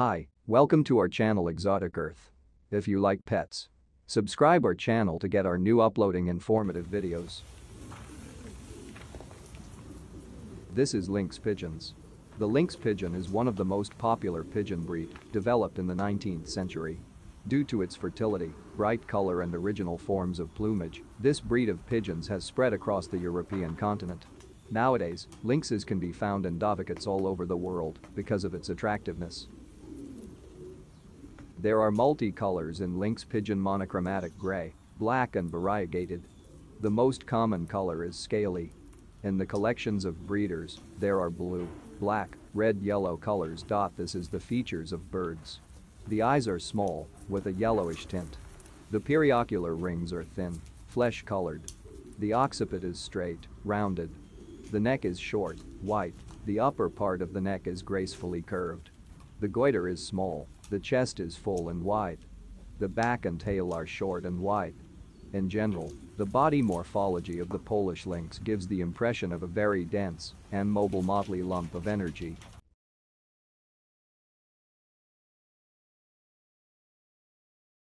Hi, welcome to our channel Exotic Earth. If you like pets, subscribe our channel to get our new uploading informative videos. This is Lynx Pigeons. The Lynx pigeon is one of the most popular pigeon breed developed in the 19th century. Due to its fertility, bright color and original forms of plumage, this breed of pigeons has spread across the European continent. Nowadays, lynxes can be found in advocates all over the world because of its attractiveness. There are multicolors in lynx pigeon: monochromatic gray, black and variegated. The most common color is scaly. In the collections of breeders, there are blue, black, red, yellow colors. This is the features of birds. The eyes are small, with a yellowish tint. The periocular rings are thin, flesh-colored. The occiput is straight, rounded. The neck is short, white. The upper part of the neck is gracefully curved. The goiter is small. The chest is full and wide. The back and tail are short and wide. In general, the body morphology of the Polish lynx gives the impression of a very dense and mobile motley lump of energy.